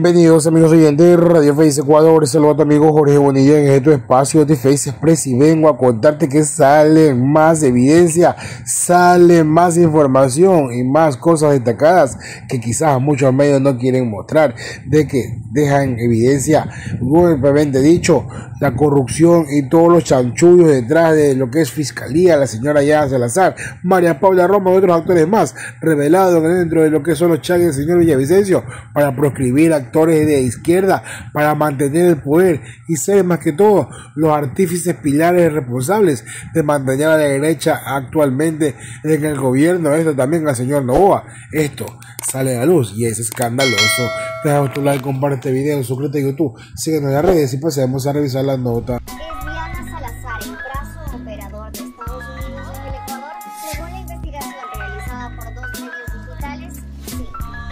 Bienvenidos amigos oyentes de Radio Face Ecuador, saludos a tu amigo Jorge Bonilla en este espacio de Face Express y vengo a contarte que sale más evidencia, sale más información y más cosas destacadas que quizás muchos medios no quieren mostrar, de que dejan evidencia, golpemente dicho, la corrupción y todos los chanchullos detrás de lo que es Fiscalía, la señora Diana Salazar, María Paula Roma y otros actores más, revelados dentro de lo que son los chagas del señor Villavicencio para proscribir a actores de izquierda para mantener el poder y ser más que todo los artífices pilares responsables de mantener a la derecha actualmente en el gobierno. Esto también al señor Novoa, esto sale a la luz y es escandaloso. Deja tu like, comparte el video, suscríbete a YouTube, síguenos en las redes y pasemos a revisar las notas. Es Diana Salazar, el brazo operador de Estados Unidos en el Ecuador, según la investigación realizada por dos medios digitales,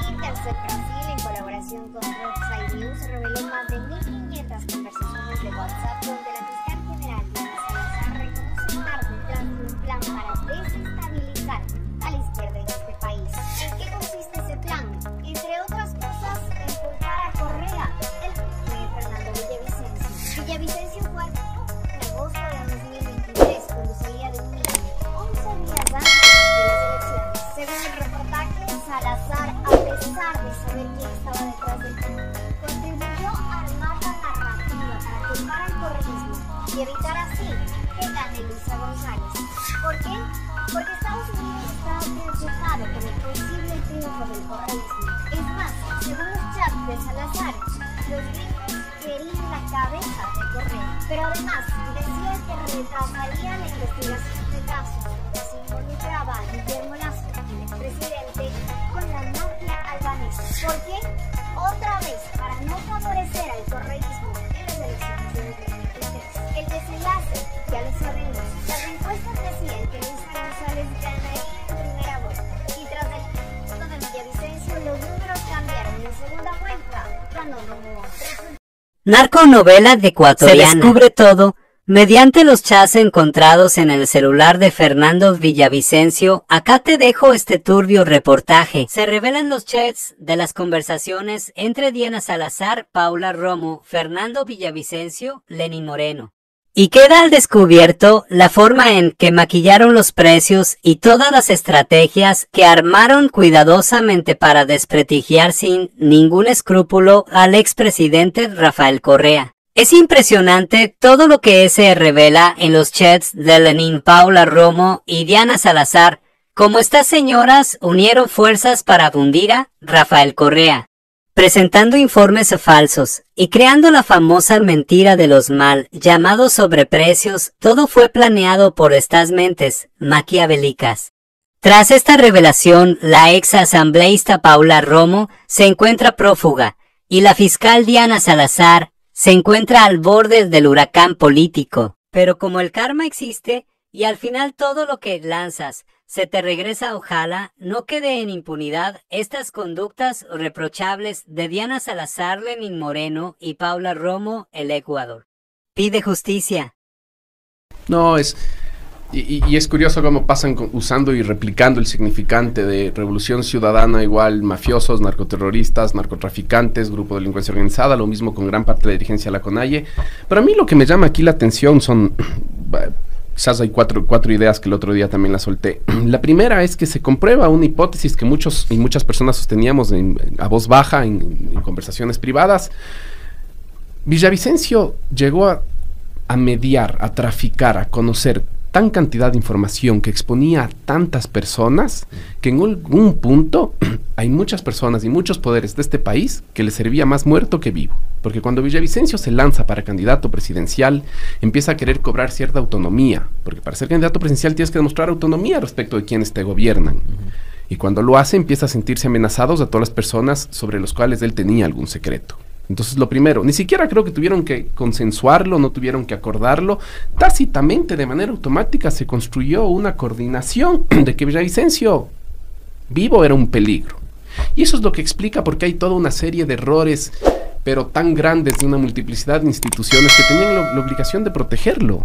Intercept Brasil en colaboración con Website News reveló más de 1.500 conversaciones de WhatsApp donde la fiscal general Diana Salazar reconoce estar detrás de un plan para desestabilizar a la izquierda en este país. ¿En qué consiste ese plan? Entre otras cosas, impulsar a Correa, el de Fernando Villavicencio. Villavicencio fue arrestado en agosto de 2023 cuando salía de un meeting 11 días antes de las elecciones. Según el reportaje, Salazar, a pesar de saber quién estaba detrás del plan, contribuyó a armar la narrativa para culpar al correísmo y evitar así que gane Luisa González. ¿Por qué? Porque Estados Unidos estaba preocupado por el posible triunfo del correísmo. Es más, según los chats de Salazar, los gringos querían la cabeza de Correa, pero además decía que retrasaría la investigación de casos que se involucraba a Guillermo Lasso, el expresidente, con la mafia albanesa. ¿Por qué? Otra vez, para no favorecer al correísmo en las elecciones de 2023. El desenlace, ya lo sabemos, las encuestas decían que Luisa González ganaría en primera vuelta y tras el punto de Villavicencio los números cambiaron y en segunda vuelta ganó Novoa. Narconovela de ecuatoriana. Se descubre todo mediante los chats encontrados en el celular de Fernando Villavicencio. Acá te dejo este turbio reportaje. Se revelan los chats de las conversaciones entre Diana Salazar, Paula Romo, Fernando Villavicencio, Lenín Moreno. Y queda al descubierto la forma en que maquillaron los precios y todas las estrategias que armaron cuidadosamente para desprestigiar sin ningún escrúpulo al expresidente Rafael Correa. Es impresionante todo lo que se revela en los chats de Lenín, Paula Romo y Diana Salazar, como estas señoras unieron fuerzas para hundir a Rafael Correa, presentando informes falsos y creando la famosa mentira de los mal llamados sobreprecios. Todo fue planeado por estas mentes maquiavélicas. Tras esta revelación, la ex asambleísta Paula Romo se encuentra prófuga y la fiscal Diana Salazar se encuentra al borde del huracán político. Pero como el karma existe y al final todo lo que lanzas se te regresa, ojalá no quede en impunidad estas conductas reprochables de Diana Salazar, Lenín Moreno y Paula Romo. El Ecuador pide justicia. No, es... Y es curioso cómo pasan usando y replicando el significante de revolución ciudadana igual mafiosos, narcoterroristas, narcotraficantes, grupo de delincuencia organizada, lo mismo con gran parte de la dirigencia de la CONAIE. Pero a mí lo que me llama aquí la atención son... quizás hay cuatro ideas que el otro día también las solté. La primera es que se comprueba una hipótesis que muchos y muchas personas sosteníamos a voz baja en conversaciones privadas. Villavicencio llegó a mediar, a traficar, a conocer tan cantidad de información que exponía a tantas personas que en algún punto hay muchas personas y muchos poderes de este país que les servía más muerto que vivo. Porque cuando Villavicencio se lanza para candidato presidencial, empieza a querer cobrar cierta autonomía, porque para ser candidato presidencial tienes que demostrar autonomía respecto de quienes te gobiernan. Y cuando lo hace, empieza a sentirse amenazados a todas las personas sobre los cuales él tenía algún secreto. Entonces, lo primero, ni siquiera creo que tuvieron que consensuarlo, no tuvieron que acordarlo. Tácitamente, de manera automática, se construyó una coordinación de que Villavicencio vivo era un peligro. Y eso es lo que explica por qué hay toda una serie de errores, pero tan grandes, de una multiplicidad de instituciones que tenían la obligación de protegerlo.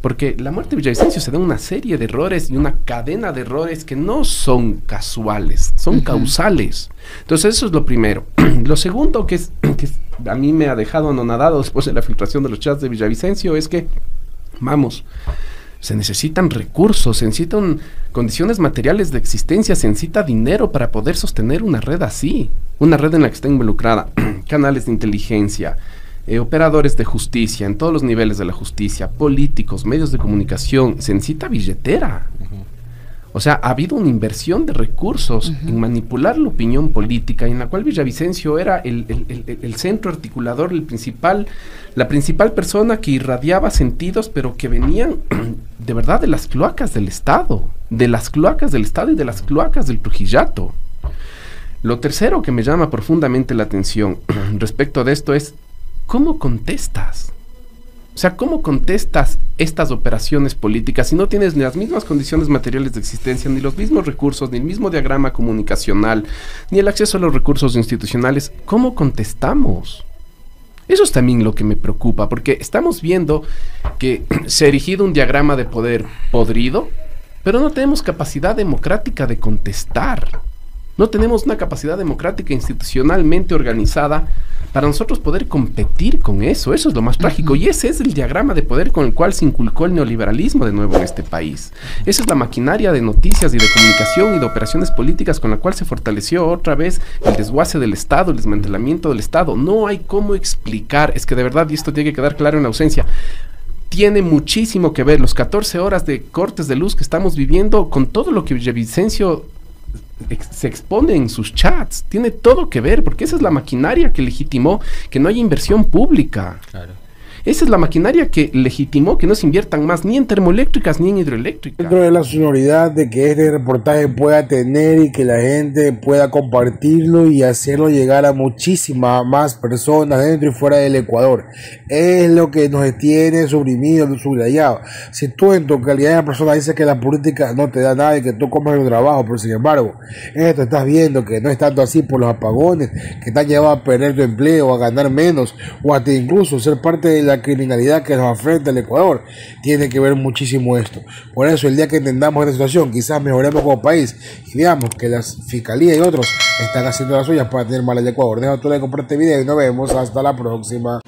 Porque la muerte de Villavicencio se da una serie de errores y una cadena de errores que no son casuales, son causales. Entonces eso es lo primero. Lo segundo que a mí me ha dejado anonadado después de la filtración de los chats de Villavicencio es que, vamos, se necesitan recursos, se necesitan condiciones materiales de existencia, se necesita dinero para poder sostener una red así, una red en la que está involucrada canales de inteligencia, operadores de justicia, en todos los niveles de la justicia, políticos, medios de comunicación, se necesita billetera. O sea, ha habido una inversión de recursos en manipular la opinión política, en la cual Villavicencio era el centro articulador, la principal persona que irradiaba sentidos, pero que venían de verdad de las cloacas del Estado, y de las cloacas del Trujillato. Lo tercero que me llama profundamente la atención respecto de esto es, ¿cómo contestas? O sea, ¿cómo contestas estas operaciones políticas si no tienes ni las mismas condiciones materiales de existencia, ni los mismos recursos, ni el mismo diagrama comunicacional, ni el acceso a los recursos institucionales? ¿Cómo contestamos? Eso es también lo que me preocupa, porque estamos viendo que se ha erigido un diagrama de poder podrido, pero no tenemos capacidad democrática de contestar. No tenemos una capacidad democrática institucionalmente organizada para nosotros poder competir con eso. Eso es lo más trágico. Y ese es el diagrama de poder con el cual se inculcó el neoliberalismo de nuevo en este país. Esa es la maquinaria de noticias y de comunicación y de operaciones políticas con la cual se fortaleció otra vez el desguace del Estado, el desmantelamiento del Estado. No hay cómo explicar. Es que de verdad, y esto tiene que quedar claro en la ausencia, tiene muchísimo que ver los 14 horas de cortes de luz que estamos viviendo con todo lo que Villavicencio se expone en sus chats. Tiene todo que ver, porque esa es la maquinaria que legitimó que no haya inversión pública. Claro. Esa es la maquinaria que legitimó que no se inviertan más ni en termoeléctricas ni en hidroeléctricas. Dentro de la sonoridad de que este reportaje pueda tener y que la gente pueda compartirlo y hacerlo llegar a muchísimas más personas dentro y fuera del Ecuador, es lo que nos tiene suprimido, subrayado. Si tú en tu calidad de persona dices que la política no te da nada y que tú comes el trabajo, pero sin embargo, esto estás viendo que no es tanto así por los apagones, que te han llevado a perder tu empleo, a ganar menos, o hasta incluso ser parte de la criminalidad que nos afrenta el Ecuador, tiene que ver muchísimo esto. Por eso el día que entendamos esta situación, quizás mejoremos como país y veamos que las fiscalías y otros están haciendo las suyas para tener mal al Ecuador. Deja tu like, comparte el video y nos vemos hasta la próxima.